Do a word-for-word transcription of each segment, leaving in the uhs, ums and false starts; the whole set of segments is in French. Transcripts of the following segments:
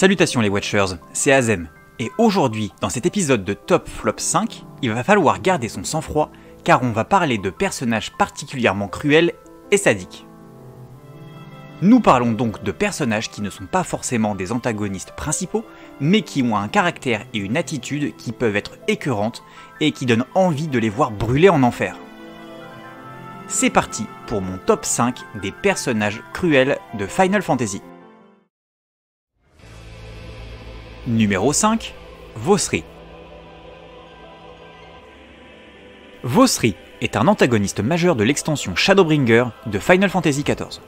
Salutations les Watchers, c'est Azem, et aujourd'hui, dans cet épisode de Top Flop cinq, il va falloir garder son sang-froid, car on va parler de personnages particulièrement cruels et sadiques. Nous parlons donc de personnages qui ne sont pas forcément des antagonistes principaux, mais qui ont un caractère et une attitude qui peuvent être écœurantes, et qui donnent envie de les voir brûler en enfer. C'est parti pour mon top cinq des personnages cruels de Final Fantasy. Numéro cinq, Vauthry. Vauthry est un antagoniste majeur de l'extension Shadowbringer de Final Fantasy quatorze.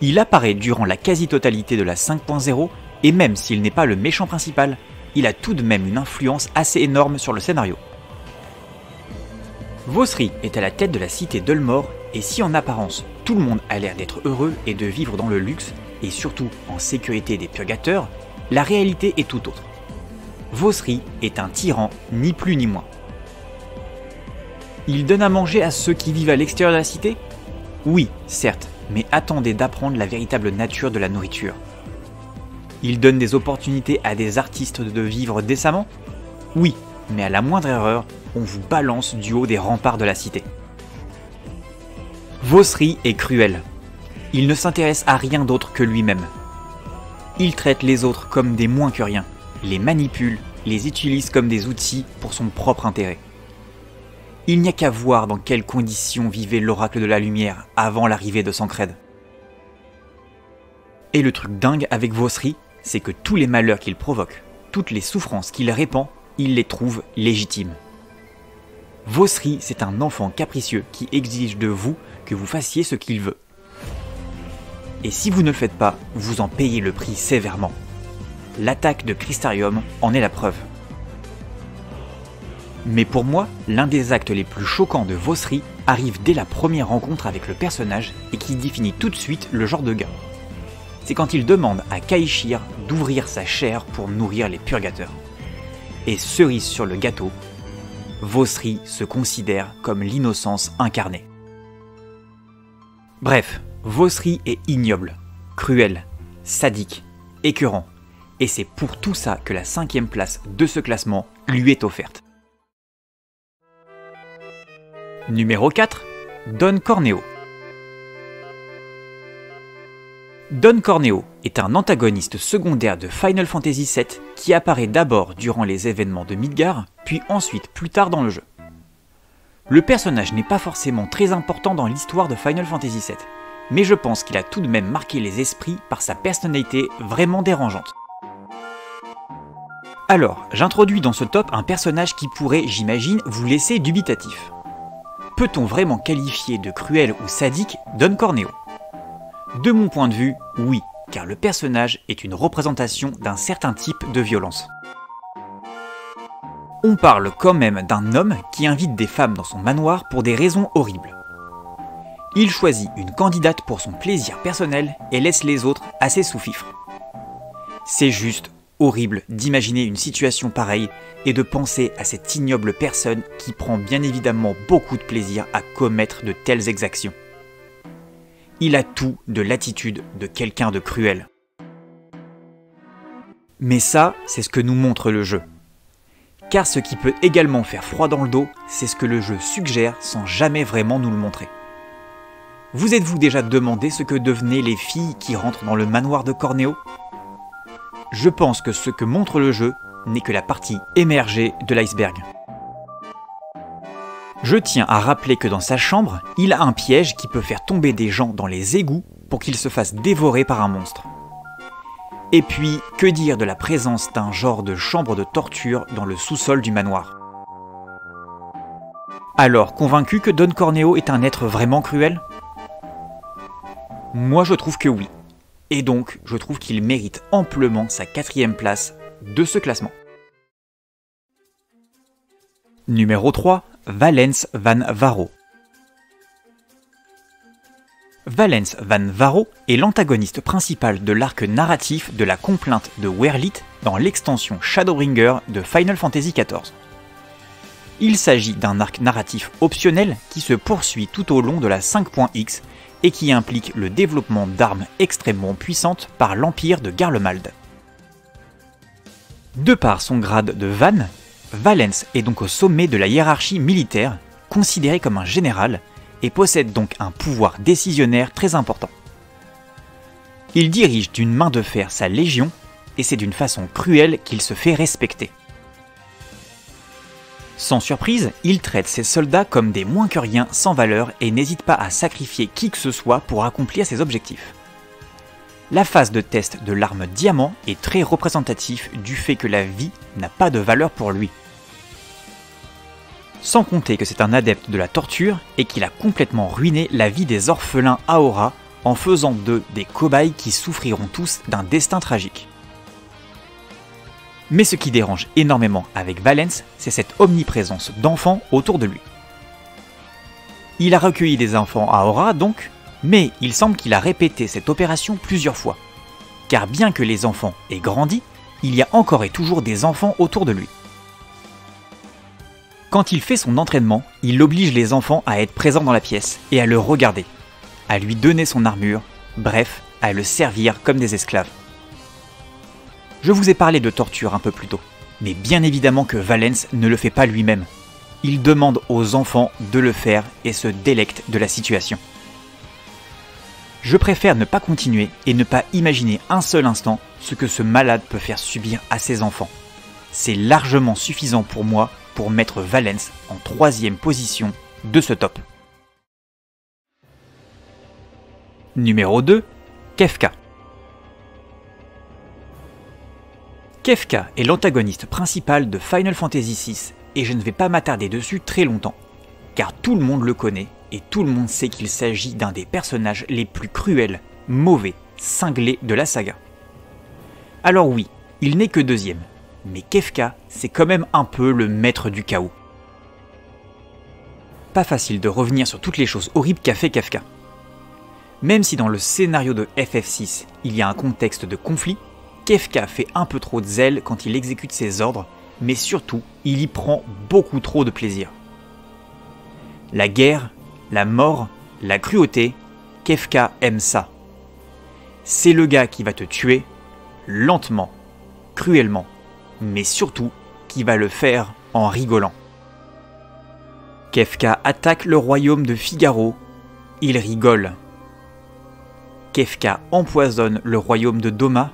Il apparaît durant la quasi-totalité de la cinq point zéro, et même s'il n'est pas le méchant principal, il a tout de même une influence assez énorme sur le scénario. Vauthry est à la tête de la cité d'Ulmore, et si en apparence tout le monde a l'air d'être heureux et de vivre dans le luxe, et surtout en sécurité des purgateurs, la réalité est tout autre. Vauthry est un tyran, ni plus ni moins. Il donne à manger à ceux qui vivent à l'extérieur de la cité? Oui, certes, mais attendez d'apprendre la véritable nature de la nourriture. Il donne des opportunités à des artistes de vivre décemment? Oui, mais à la moindre erreur, on vous balance du haut des remparts de la cité. Vauthry est cruel. Il ne s'intéresse à rien d'autre que lui-même. Il traite les autres comme des moins que rien, les manipule, les utilise comme des outils pour son propre intérêt. Il n'y a qu'à voir dans quelles conditions vivait l'oracle de la lumière avant l'arrivée de Sancred. Et le truc dingue avec Vauthry, c'est que tous les malheurs qu'il provoque, toutes les souffrances qu'il répand, il les trouve légitimes. Vauthry, c'est un enfant capricieux qui exige de vous que vous fassiez ce qu'il veut. Et si vous ne le faites pas, vous en payez le prix sévèrement. L'attaque de Crystarium en est la preuve. Mais pour moi, l'un des actes les plus choquants de Vauthry arrive dès la première rencontre avec le personnage et qui définit tout de suite le genre de gars. C'est quand il demande à Kaishir d'ouvrir sa chair pour nourrir les purgateurs. Et cerise sur le gâteau, Vauthry se considère comme l'innocence incarnée. Bref, Vauthry est ignoble, cruel, sadique, écœurant, et c'est pour tout ça que la cinquième place de ce classement lui est offerte. Numéro quatre, Don Corneo. Don Corneo est un antagoniste secondaire de Final Fantasy sept qui apparaît d'abord durant les événements de Midgar, puis ensuite plus tard dans le jeu. Le personnage n'est pas forcément très important dans l'histoire de Final Fantasy sept, mais je pense qu'il a tout de même marqué les esprits par sa personnalité vraiment dérangeante. Alors, j'introduis dans ce top un personnage qui pourrait, j'imagine, vous laisser dubitatif. Peut-on vraiment qualifier de cruel ou sadique Don Corneo? De mon point de vue, oui, car le personnage est une représentation d'un certain type de violence. On parle quand même d'un homme qui invite des femmes dans son manoir pour des raisons horribles. Il choisit une candidate pour son plaisir personnel et laisse les autres à ses sous-fifres. C'est juste horrible d'imaginer une situation pareille et de penser à cette ignoble personne qui prend bien évidemment beaucoup de plaisir à commettre de telles exactions. Il a tout de l'attitude de quelqu'un de cruel. Mais ça, c'est ce que nous montre le jeu. Car ce qui peut également faire froid dans le dos, c'est ce que le jeu suggère sans jamais vraiment nous le montrer. Vous êtes-vous déjà demandé ce que devenaient les filles qui rentrent dans le manoir de Corneo? Je pense que ce que montre le jeu n'est que la partie émergée de l'iceberg. Je tiens à rappeler que dans sa chambre, il a un piège qui peut faire tomber des gens dans les égouts pour qu'ils se fassent dévorer par un monstre. Et puis, que dire de la présence d'un genre de chambre de torture dans le sous-sol du manoir? Alors, convaincu que Don Corneo est un être vraiment cruel? Moi je trouve que oui, et donc je trouve qu'il mérite amplement sa quatrième place de ce classement. Numéro trois, Valens van Varro. Valens van Varro est l'antagoniste principal de l'arc narratif de la complainte de Weirleet dans l'extension Shadowbringer de Final Fantasy quatorze. Il s'agit d'un arc narratif optionnel qui se poursuit tout au long de la cinq X et qui implique le développement d'armes extrêmement puissantes par l'empire de Garlemald. De par son grade de van, Valens est donc au sommet de la hiérarchie militaire, considéré comme un général, et possède donc un pouvoir décisionnaire très important. Il dirige d'une main de fer sa légion, et c'est d'une façon cruelle qu'il se fait respecter. Sans surprise, il traite ses soldats comme des moins que rien sans valeur et n'hésite pas à sacrifier qui que ce soit pour accomplir ses objectifs. La phase de test de l'arme diamant est très représentative du fait que la vie n'a pas de valeur pour lui. Sans compter que c'est un adepte de la torture et qu'il a complètement ruiné la vie des orphelins Aora en faisant d'eux des cobayes qui souffriront tous d'un destin tragique. Mais ce qui dérange énormément avec Valens, c'est cette omniprésence d'enfants autour de lui. Il a recueilli des enfants à Aora donc, mais il semble qu'il a répété cette opération plusieurs fois, car bien que les enfants aient grandi, il y a encore et toujours des enfants autour de lui. Quand il fait son entraînement, il oblige les enfants à être présents dans la pièce et à le regarder, à lui donner son armure, bref, à le servir comme des esclaves. Je vous ai parlé de torture un peu plus tôt, mais bien évidemment que Valens ne le fait pas lui-même. Il demande aux enfants de le faire et se délecte de la situation. Je préfère ne pas continuer et ne pas imaginer un seul instant ce que ce malade peut faire subir à ses enfants. C'est largement suffisant pour moi pour mettre Valens en troisième position de ce top. Numéro deux, Kefka. Kefka est l'antagoniste principal de Final Fantasy six et je ne vais pas m'attarder dessus très longtemps, car tout le monde le connaît et tout le monde sait qu'il s'agit d'un des personnages les plus cruels, mauvais, cinglés de la saga. Alors oui, il n'est que deuxième, mais Kefka c'est quand même un peu le maître du chaos. Pas facile de revenir sur toutes les choses horribles qu'a fait Kefka. Même si dans le scénario de F F six il y a un contexte de conflit, Kefka fait un peu trop de zèle quand il exécute ses ordres, mais surtout, il y prend beaucoup trop de plaisir. La guerre, la mort, la cruauté, Kefka aime ça. C'est le gars qui va te tuer, lentement, cruellement, mais surtout, qui va le faire en rigolant. Kefka attaque le royaume de Figaro, il rigole. Kefka empoisonne le royaume de Doma,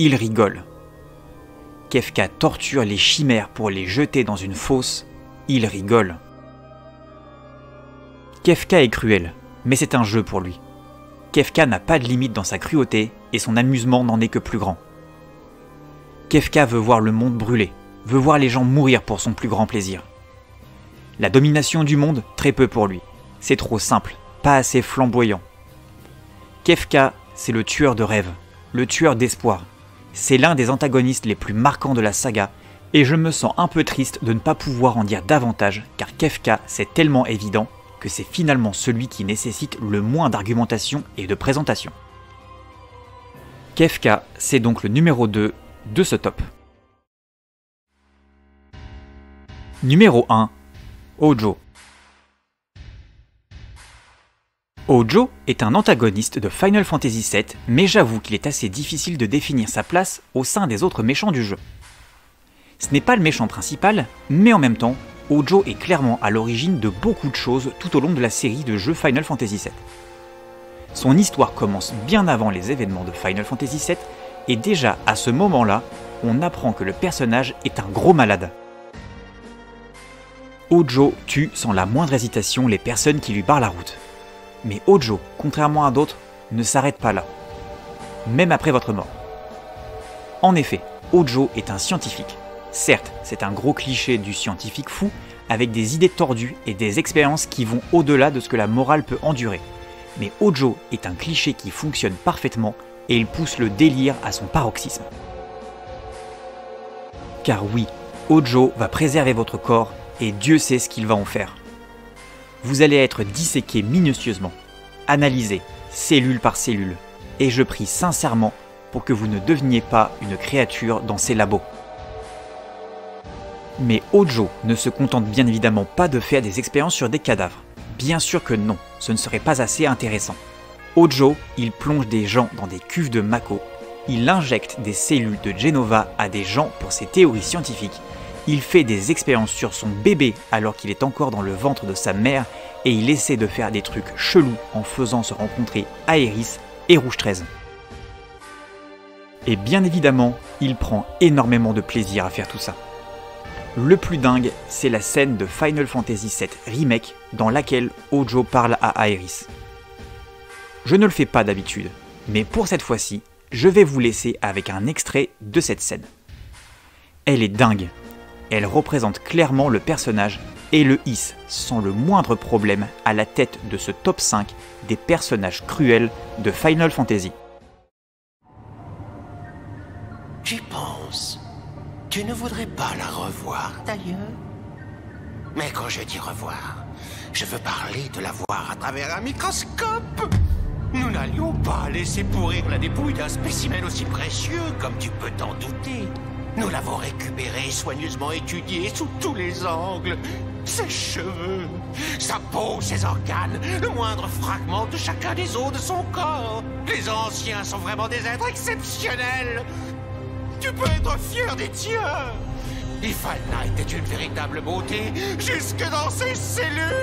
il rigole. Kefka torture les chimères pour les jeter dans une fosse, il rigole. Kefka est cruel, mais c'est un jeu pour lui. Kefka n'a pas de limite dans sa cruauté et son amusement n'en est que plus grand. Kefka veut voir le monde brûler, veut voir les gens mourir pour son plus grand plaisir. La domination du monde, très peu pour lui. C'est trop simple, pas assez flamboyant. Kefka, c'est le tueur de rêve, le tueur d'espoir. C'est l'un des antagonistes les plus marquants de la saga, et je me sens un peu triste de ne pas pouvoir en dire davantage, car Kefka c'est tellement évident que c'est finalement celui qui nécessite le moins d'argumentation et de présentation. Kefka, c'est donc le numéro deux de ce top. Numéro un, Hojo. Hojo est un antagoniste de Final Fantasy sept, mais j'avoue qu'il est assez difficile de définir sa place au sein des autres méchants du jeu. Ce n'est pas le méchant principal, mais en même temps, Hojo est clairement à l'origine de beaucoup de choses tout au long de la série de jeux Final Fantasy sept. Son histoire commence bien avant les événements de Final Fantasy sept, et déjà à ce moment-là, on apprend que le personnage est un gros malade. Hojo tue sans la moindre hésitation les personnes qui lui barrent la route. Mais Hojo, contrairement à d'autres, ne s'arrête pas là, même après votre mort. En effet, Hojo est un scientifique. Certes, c'est un gros cliché du scientifique fou, avec des idées tordues et des expériences qui vont au-delà de ce que la morale peut endurer. Mais Hojo est un cliché qui fonctionne parfaitement et il pousse le délire à son paroxysme. Car oui, Hojo va préserver votre corps et Dieu sait ce qu'il va en faire. Vous allez être disséqué minutieusement, analysé, cellule par cellule, et je prie sincèrement pour que vous ne deveniez pas une créature dans ces labos. Mais Hojo ne se contente bien évidemment pas de faire des expériences sur des cadavres. Bien sûr que non, ce ne serait pas assez intéressant. Hojo, il plonge des gens dans des cuves de Mako, il injecte des cellules de Jenova à des gens pour ses théories scientifiques. Il fait des expériences sur son bébé alors qu'il est encore dans le ventre de sa mère et il essaie de faire des trucs chelous en faisant se rencontrer Aeris et Rouge treize. Et bien évidemment, il prend énormément de plaisir à faire tout ça. Le plus dingue, c'est la scène de Final Fantasy sept Remake dans laquelle Hojo parle à Aeris. Je ne le fais pas d'habitude, mais pour cette fois-ci, je vais vous laisser avec un extrait de cette scène. Elle est dingue. Elle représente clairement le personnage et le hisse sans le moindre problème à la tête de ce top cinq des personnages cruels de Final Fantasy. J'y pense. Tu ne voudrais pas la revoir. D'ailleurs. Mais quand je dis revoir, je veux parler de la voir à travers un microscope. Nous n'allions pas laisser pourrir la dépouille d'un spécimen aussi précieux, comme tu peux t'en douter. Nous l'avons récupérée, soigneusement étudiée sous tous les angles. Ses cheveux, sa peau, ses organes, le moindre fragment de chacun des os de son corps. Les anciens sont vraiment des êtres exceptionnels. Tu peux être fier des tiens. Ifalna était une véritable beauté, jusque dans ses cellules.